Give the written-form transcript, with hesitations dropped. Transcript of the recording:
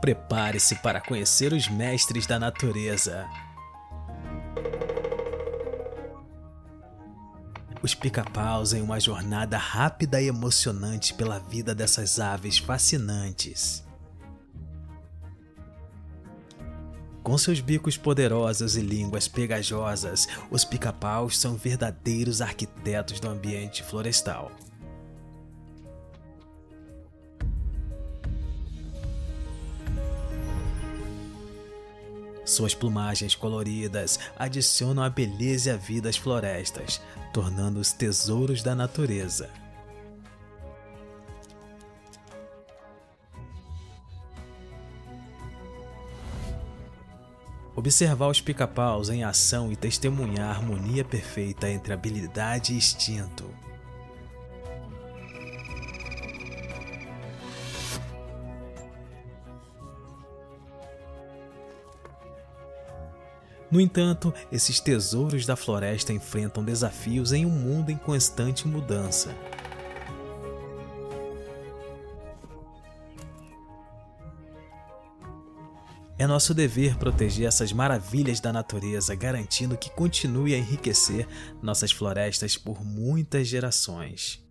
Prepare-se para conhecer os mestres da natureza. Os pica-paus em uma jornada rápida e emocionante pela vida dessas aves fascinantes. Com seus bicos poderosos e línguas pegajosas, os pica-paus são verdadeiros arquitetos do ambiente florestal. Suas plumagens coloridas adicionam a beleza e a vida às florestas, tornando-os tesouros da natureza. Observar os pica-paus em ação e testemunhar a harmonia perfeita entre habilidade e instinto. No entanto, esses tesouros da floresta enfrentam desafios em um mundo em constante mudança. É nosso dever proteger essas maravilhas da natureza, garantindo que continue a enriquecer nossas florestas por muitas gerações.